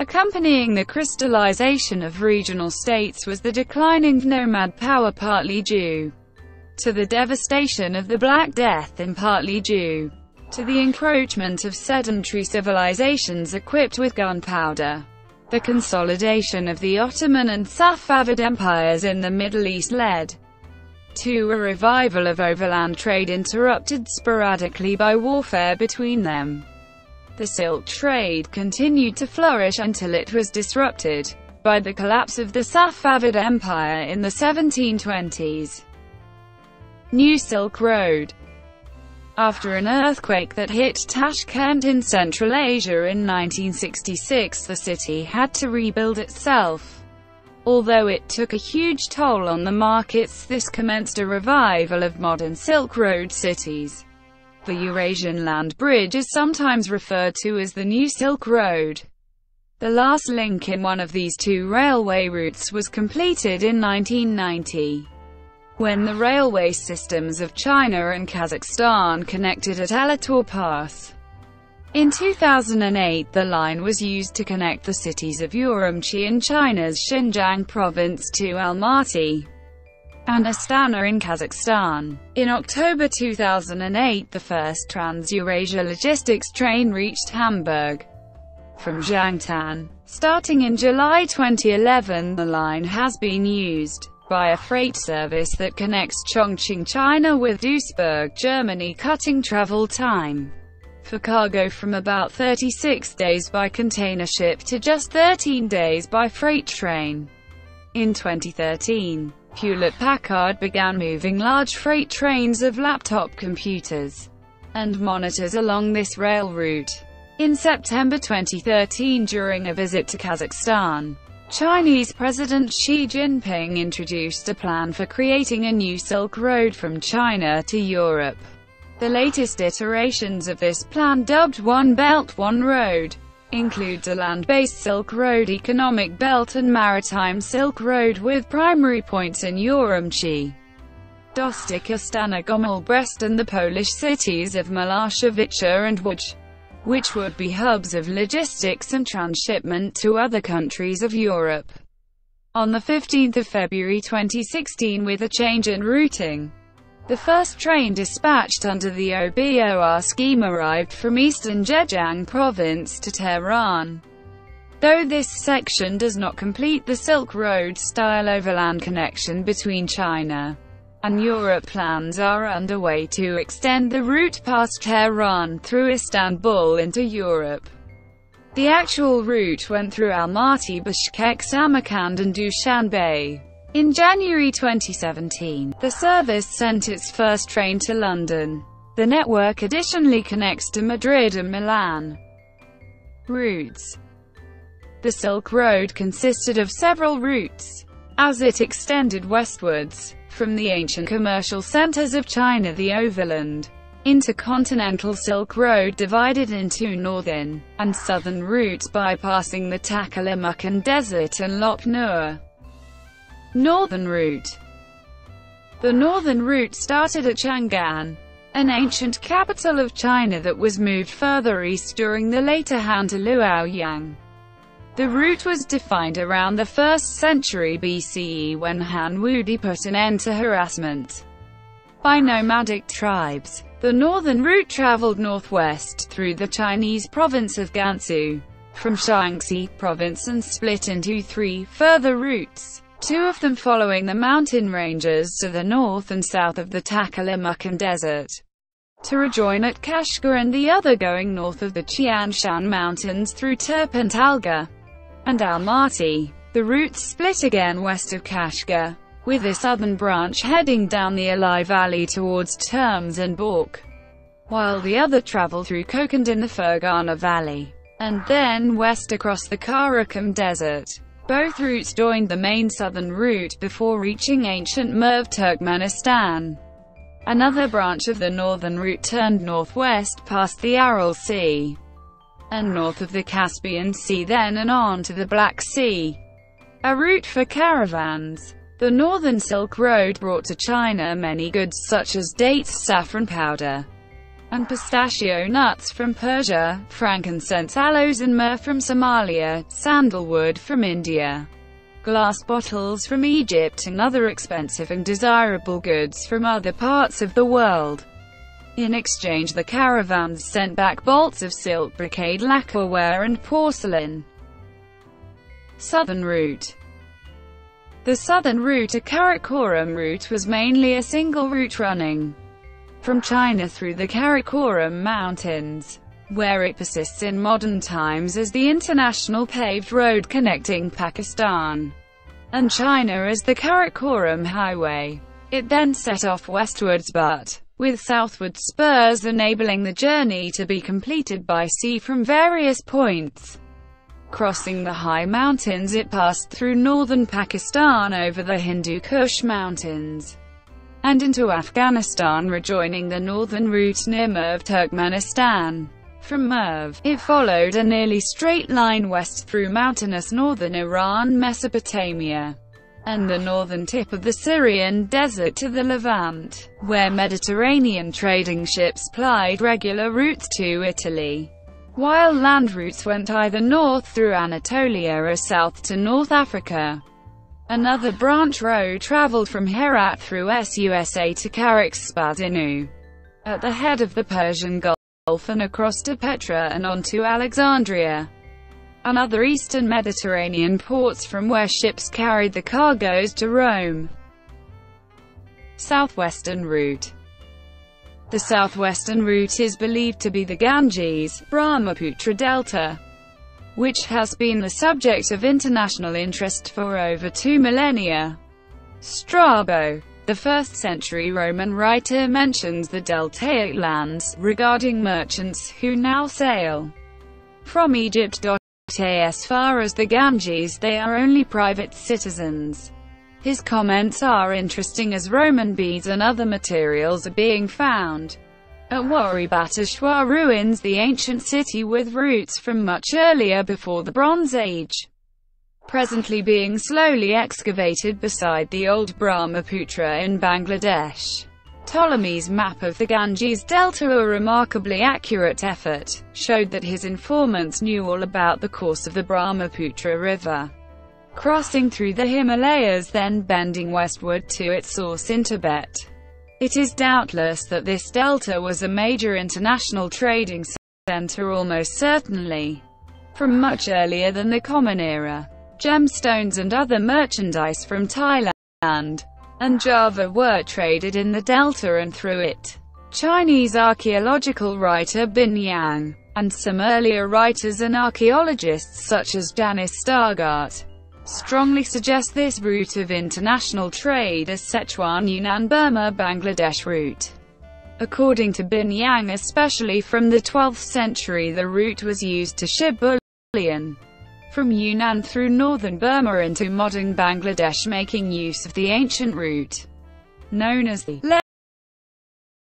Accompanying the crystallization of regional states was the declining nomad power, partly due to the devastation of the Black Death and partly due to the encroachment of sedentary civilizations equipped with gunpowder. The consolidation of the Ottoman and Safavid empires in the Middle East led to a revival of overland trade, interrupted sporadically by warfare between them. The silk trade continued to flourish until it was disrupted by the collapse of the Safavid Empire in the seventeen twenties. New Silk Road. After an earthquake that hit Tashkent in Central Asia in nineteen sixty-six, the city had to rebuild itself. Although it took a huge toll on the markets, this commenced a revival of modern Silk Road cities. The Eurasian Land Bridge is sometimes referred to as the New Silk Road. The last link in one of these two railway routes was completed in nineteen ninety. When the railway systems of China and Kazakhstan connected at Alator Pass. In two thousand eight, the line was used to connect the cities of Urumqi in China's Xinjiang province to Almaty and Astana in Kazakhstan. In October two thousand eight, the first Trans-Eurasia logistics train reached Hamburg from Jiangtan. Starting in July twenty eleven, the line has been used by a freight service that connects Chongqing, China with Duisburg, Germany, cutting travel time for cargo from about thirty-six days by container ship to just thirteen days by freight train. In twenty thirteen, Hewlett-Packard began moving large freight trains of laptop computers and monitors along this rail route. In September twenty thirteen, during a visit to Kazakhstan, Chinese President Xi Jinping introduced a plan for creating a new Silk Road from China to Europe. The latest iterations of this plan, dubbed One Belt, One Road, includes a land-based Silk Road, economic belt and maritime Silk Road with primary points in Urumqi, Dostok, Astana, Gomel, Brest and the Polish cities of Malaszewicze and Łódź, which would be hubs of logistics and transshipment to other countries of Europe. On the fifteenth of February twenty sixteen, with a change in routing, the first train dispatched under the O B O R scheme arrived from eastern Zhejiang province to Tehran. Though this section does not complete the Silk Road-style overland connection between China and Europe, plans are underway to extend the route past Tehran through Istanbul into Europe. The actual route went through Almaty, Bishkek, Samarkand and Dushanbe. In January twenty seventeen, the service sent its first train to London. The network additionally connects to Madrid and Milan. Routes. The Silk Road consisted of several routes, as it extended westwards from the ancient commercial centers of China. The overland intercontinental Silk Road divided into northern and southern routes, bypassing the Taklamakan Desert and Lop Nur. Northern route. The northern route started at Chang'an, an ancient capital of China that was moved further east during the later Han to Luoyang. The route was defined around the first century B C E when Han Wudi put an end to harassment by nomadic tribes. The northern route traveled northwest through the Chinese province of Gansu from Shaanxi province and split into three further routes, two of them following the mountain ranges to the north and south of the Taklamakan Desert to rejoin at Kashgar, and the other going north of the Qianshan Mountains through Turpantalga and Almaty. The route split again west of Kashgar, with a southern branch heading down the Alai Valley towards Termes and Bork, while the other traveled through Kokand in the Fergana Valley, and then west across the Karakum Desert. Both routes joined the main southern route before reaching ancient Merv, Turkmenistan. Another branch of the northern route turned northwest past the Aral Sea and north of the Caspian Sea, then and on to the Black Sea, a route for caravans. The northern Silk Road brought to China many goods such as dates, saffron powder, and pistachio nuts from Persia, frankincense, aloes and myrrh from Somalia, sandalwood from India, glass bottles from Egypt and other expensive and desirable goods from other parts of the world. In exchange, the caravans sent back bolts of silk, brocade, lacquerware and porcelain. Southern route. The southern route, a Karakoram route, was mainly a single route running from China through the Karakoram Mountains, where it persists in modern times as the international paved road connecting Pakistan and China as the Karakoram Highway. It then set off westwards but with southward spurs enabling the journey to be completed by sea from various points. Crossing the high mountains, it passed through northern Pakistan over the Hindu Kush Mountains and into Afghanistan, rejoining the northern route near Merv, Turkmenistan. From Merv, it followed a nearly straight line west through mountainous northern Iran, Mesopotamia, and the northern tip of the Syrian desert to the Levant, where Mediterranean trading ships plied regular routes to Italy, while land routes went either north through Anatolia or south to North Africa. Another branch road traveled from Herat through Susa to Carax-Spadinu, at the head of the Persian Gulf, and across to Petra and on to Alexandria, and other eastern Mediterranean ports from where ships carried the cargoes to Rome. Southwestern route. The southwestern route is believed to be the Ganges, Brahmaputra Delta, which has been the subject of international interest for over two millennia. Strabo, the first-century Roman writer, mentions the deltaic lands, regarding merchants who now sail from Egypt. As far as the Ganges, they are only private citizens. His comments are interesting as Roman beads and other materials are being found at Wari Batashwa ruins, the ancient city with roots from much earlier, before the Bronze Age, presently being slowly excavated beside the old Brahmaputra in Bangladesh. Ptolemy's map of the Ganges Delta, a remarkably accurate effort, showed that his informants knew all about the course of the Brahmaputra River, crossing through the Himalayas, then bending westward to its source in Tibet. It is doubtless that this delta was a major international trading center, almost certainly from much earlier than the Common Era. Gemstones and other merchandise from Thailand and Java were traded in the delta and through it. Chinese archaeological writer Bin Yang, and some earlier writers and archaeologists such as Janis Stargart, strongly suggest this route of international trade as Sichuan, Yunnan, Burma, Bangladesh route. According to Bin Yang, especially from the twelfth century, the route was used to ship bullion from Yunnan through northern Burma into modern Bangladesh, making use of the ancient route known as the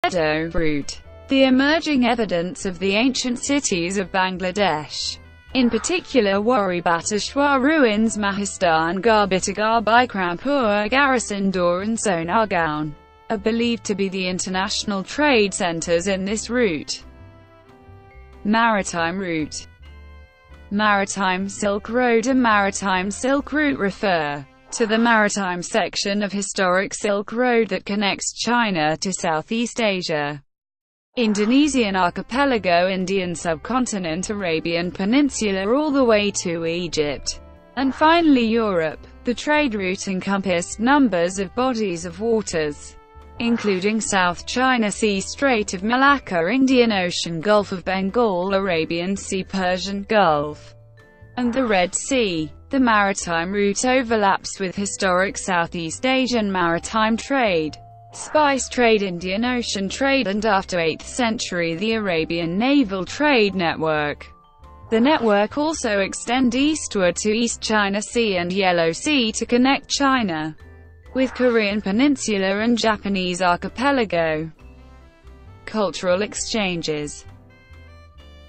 Ledo route. The emerging evidence of the ancient cities of Bangladesh, in particular Wari Batashwa ruins, Mahistan, Garbitagar, Baikrampur, Garasindor and Sonargaon, are believed to be the international trade centers in this route. Maritime route. Maritime Silk Road and Maritime Silk Route refer to the maritime section of historic Silk Road that connects China to Southeast Asia, Indonesian archipelago, Indian subcontinent, Arabian Peninsula, all the way to Egypt, and finally Europe. The trade route encompassed numbers of bodies of waters, including South China Sea, Strait of Malacca, Indian Ocean, Gulf of Bengal, Arabian Sea, Persian Gulf, and the Red Sea. The maritime route overlaps with historic Southeast Asian maritime trade, spice trade, Indian Ocean trade, and after eighth century the Arabian naval trade network. The network also extends eastward to East China Sea and Yellow Sea to connect China with Korean Peninsula and Japanese archipelago. Cultural exchanges.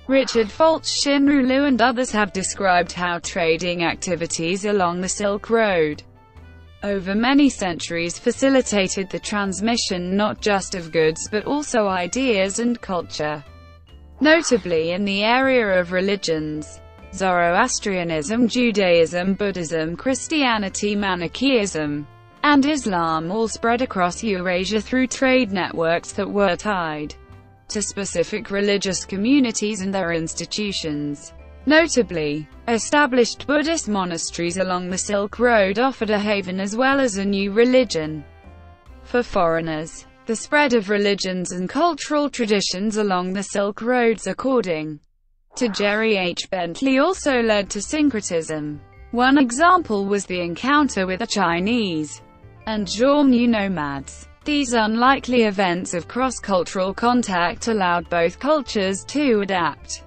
Richard Foltz, Shinru Lu and others have described how trading activities along the Silk Road over many centuries facilitated the transmission not just of goods but also ideas and culture, notably in the area of religions. Zoroastrianism, Judaism, Buddhism, Christianity, Manichaeism, and Islam all spread across Eurasia through trade networks that were tied to specific religious communities and their institutions. Notably, established Buddhist monasteries along the Silk Road offered a haven as well as a new religion for foreigners. the spread of religions and cultural traditions along the Silk Roads, according to Jerry H. Bentley, also led to syncretism. One example was the encounter with the Chinese and Xiongnu nomads. These unlikely events of cross-cultural contact allowed both cultures to adapt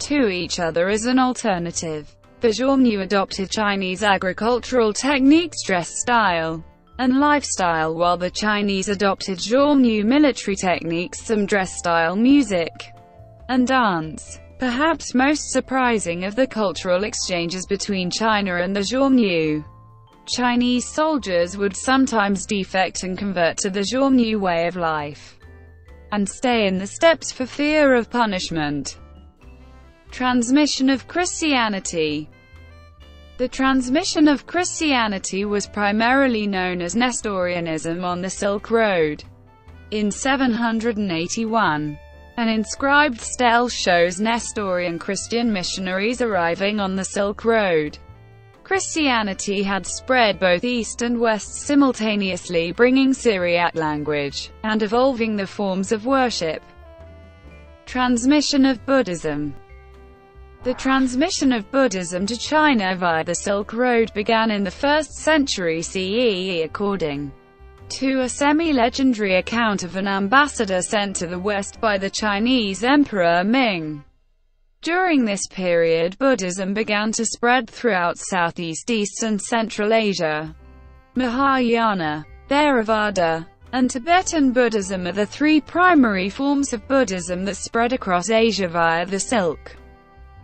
to each other as an alternative. The Xiongnu adopted Chinese agricultural techniques, dress style, and lifestyle, while the Chinese adopted Xiongnu military techniques, some dress style, music, and dance. Perhaps most surprising of the cultural exchanges between China and the Xiongnu, Chinese soldiers would sometimes defect and convert to the Xiongnu way of life, and stay in the steppes for fear of punishment. Transmission of Christianity. The transmission of Christianity was primarily known as Nestorianism on the Silk Road. In seven hundred eighty-one, an inscribed stele shows Nestorian Christian missionaries arriving on the Silk Road. Christianity had spread both east and west simultaneously, bringing Syriac language and evolving the forms of worship. Transmission of Buddhism. The transmission of Buddhism to China via the Silk Road began in the first century C E, according to a semi-legendary account of an ambassador sent to the West by the Chinese Emperor Ming. During this period, Buddhism began to spread throughout Southeast, East and Central Asia. Mahayana, Theravada, and Tibetan Buddhism are the three primary forms of Buddhism that spread across Asia via the Silk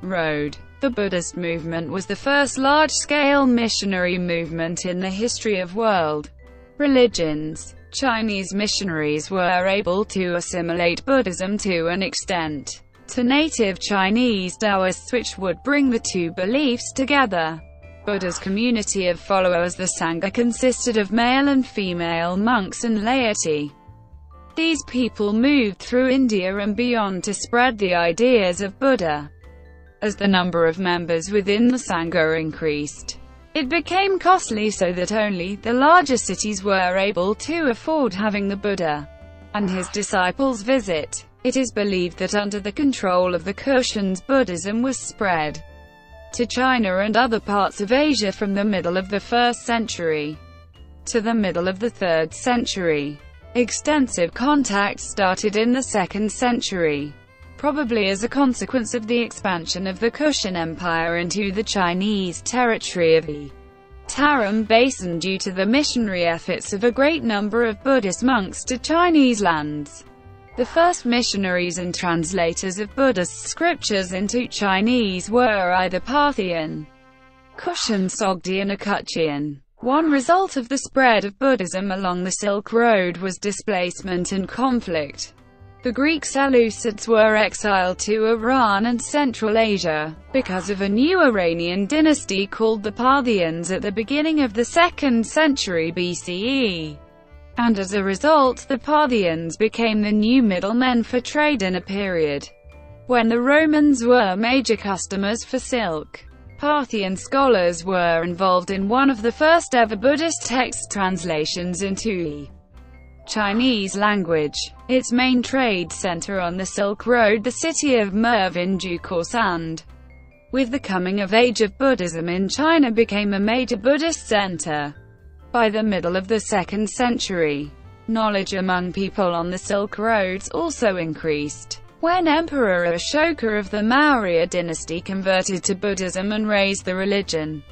Road. The Buddhist movement was the first large-scale missionary movement in the history of world religions. Chinese missionaries were able to assimilate Buddhism to an extent to native Chinese Taoists, which would bring the two beliefs together. Buddha's community of followers, the Sangha, consisted of male and female monks and laity. These people moved through India and beyond to spread the ideas of Buddha. As the number of members within the Sangha increased, it became costly, so that only the larger cities were able to afford having the Buddha and his disciples visit. It is believed that under the control of the Kushans, Buddhism was spread to China and other parts of Asia from the middle of the first century to the middle of the third century. Extensive contact started in the second century, probably as a consequence of the expansion of the Kushan Empire into the Chinese territory of the Tarim Basin due to the missionary efforts of a great number of Buddhist monks to Chinese lands. The first missionaries and translators of Buddhist scriptures into Chinese were either Parthian, Kushan, Sogdian or Kutchian. One result of the spread of Buddhism along the Silk Road was displacement and conflict. The Greek Seleucids were exiled to Iran and Central Asia because of a new Iranian dynasty called the Parthians at the beginning of the second century B C E, and as a result the Parthians became the new middlemen for trade in a period when the Romans were major customers for silk. Parthian scholars were involved in one of the first ever Buddhist text translations into Chinese language. Its main trade center on the Silk Road, the city of Merv in due course, and with the coming of age of Buddhism in China, became a major Buddhist center. By the middle of the second century, knowledge among people on the Silk Roads also increased. When Emperor Ashoka of the Maurya dynasty converted to Buddhism and raised the religion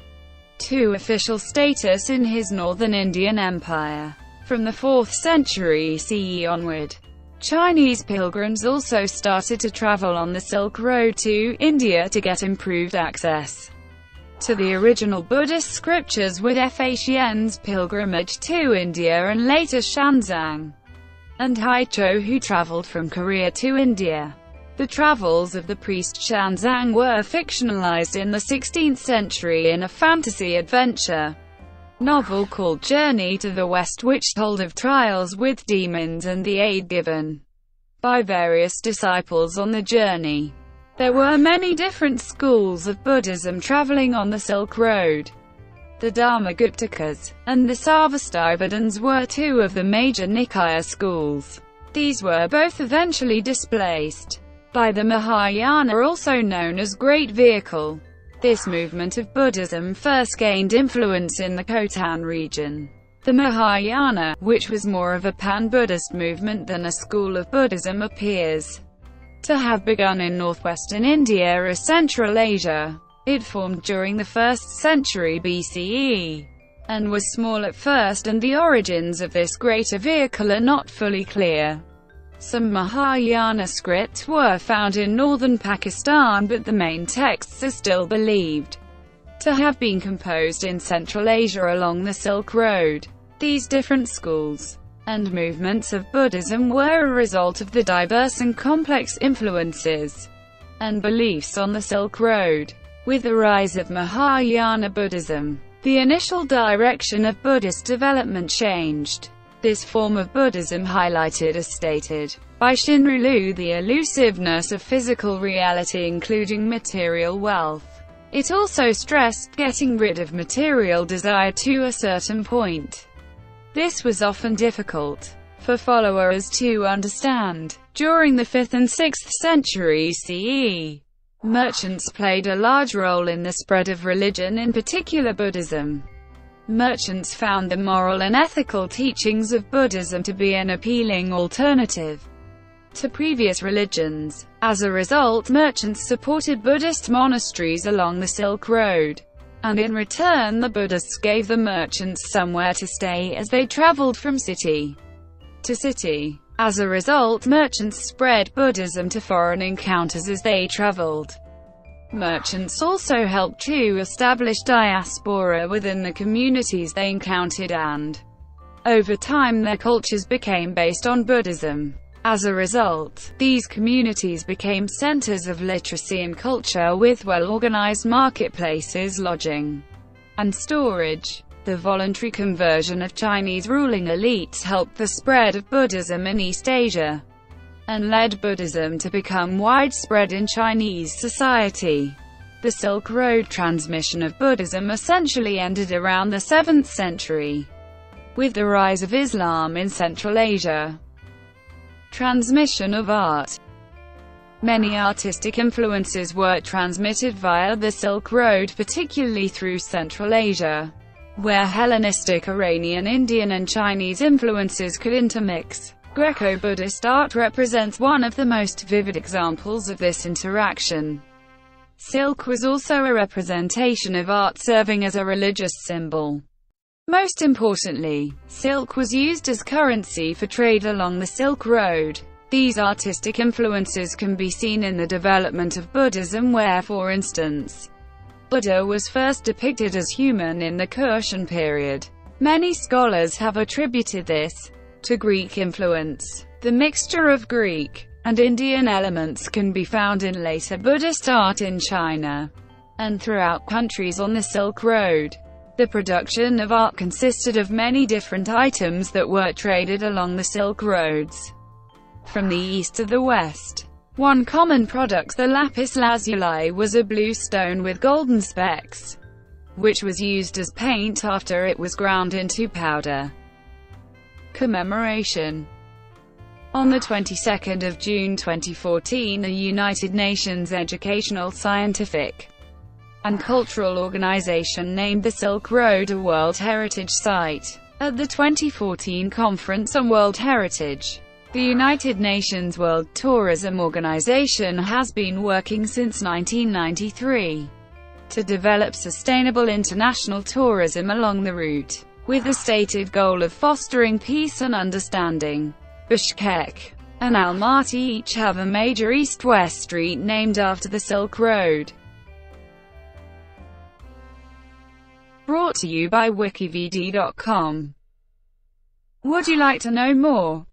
to official status in his northern Indian Empire, from the fourth century C E onward, Chinese pilgrims also started to travel on the Silk Road to India to get improved access to the original Buddhist scriptures, with Fa Xian's pilgrimage to India and later Xuanzang and Haicho, who traveled from Korea to India. The travels of the priest Xuanzang were fictionalized in the sixteenth century in a fantasy adventure novel called Journey to the West, which told of trials with demons and the aid given by various disciples on the journey. There were many different schools of Buddhism traveling on the Silk Road. The Dharmaguptikas and the Sarvastivadins were two of the major Nikaya schools. These were both eventually displaced by the Mahayana, also known as Great Vehicle. This movement of Buddhism first gained influence in the Khotan region. The Mahayana, which was more of a pan-Buddhist movement than a school of Buddhism, appears to have begun in northwestern India or Central Asia. It formed during the first century B C E, and was small at first, and the origins of this greater vehicle are not fully clear. Some Mahayana scripts were found in northern Pakistan, but the main texts are still believed to have been composed in Central Asia along the Silk Road. These different schools and movements of Buddhism were a result of the diverse and complex influences and beliefs on the Silk Road. With the rise of Mahayana Buddhism, the initial direction of Buddhist development changed. This form of Buddhism highlighted, as stated by Shinru Lu, the elusiveness of physical reality, including material wealth. It also stressed getting rid of material desire to a certain point. This was often difficult for followers to understand. During the fifth and sixth centuries C E, merchants played a large role in the spread of religion, in particular Buddhism. Merchants found the moral and ethical teachings of Buddhism to be an appealing alternative to previous religions. As a result, merchants supported Buddhist monasteries along the Silk Road, and in return the Buddhists gave the merchants somewhere to stay as they traveled from city to city. As a result, merchants spread Buddhism to foreign encounters as they traveled. Merchants also helped to establish diaspora within the communities they encountered, and over time their cultures became based on Buddhism. As a result, these communities became centers of literacy and culture with well-organized marketplaces, lodging, and storage. The voluntary conversion of Chinese ruling elites helped the spread of Buddhism in East Asia and led Buddhism to become widespread in Chinese society. The Silk Road transmission of Buddhism essentially ended around the seventh century, with the rise of Islam in Central Asia. Transmission of art. Many artistic influences were transmitted via the Silk Road, particularly through Central Asia, where Hellenistic, Iranian, Indian and Chinese influences could intermix. Greco-Buddhist art represents one of the most vivid examples of this interaction. Silk was also a representation of art, serving as a religious symbol. Most importantly, silk was used as currency for trade along the Silk Road. These artistic influences can be seen in the development of Buddhism, where, for instance, Buddha was first depicted as human in the Kushan period. Many scholars have attributed this to Greek influence. The mixture of Greek and Indian elements can be found in later Buddhist art in China and throughout countries on the Silk Road. The production of art consisted of many different items that were traded along the Silk Roads from the east to the west. One common product, the lapis lazuli, was a blue stone with golden specks, which was used as paint after it was ground into powder. Commemoration. On the twenty-second of June twenty fourteen, the United Nations Educational, Scientific and Cultural Organization named the Silk Road a World Heritage Site. At the twenty fourteen Conference on World Heritage, the United Nations World Tourism Organization has been working since nineteen ninety-three to develop sustainable international tourism along the route, with the stated goal of fostering peace and understanding. Bishkek and Almaty each have a major east-west street named after the Silk Road. Brought to you by wikivd dot com. Would you like to know more?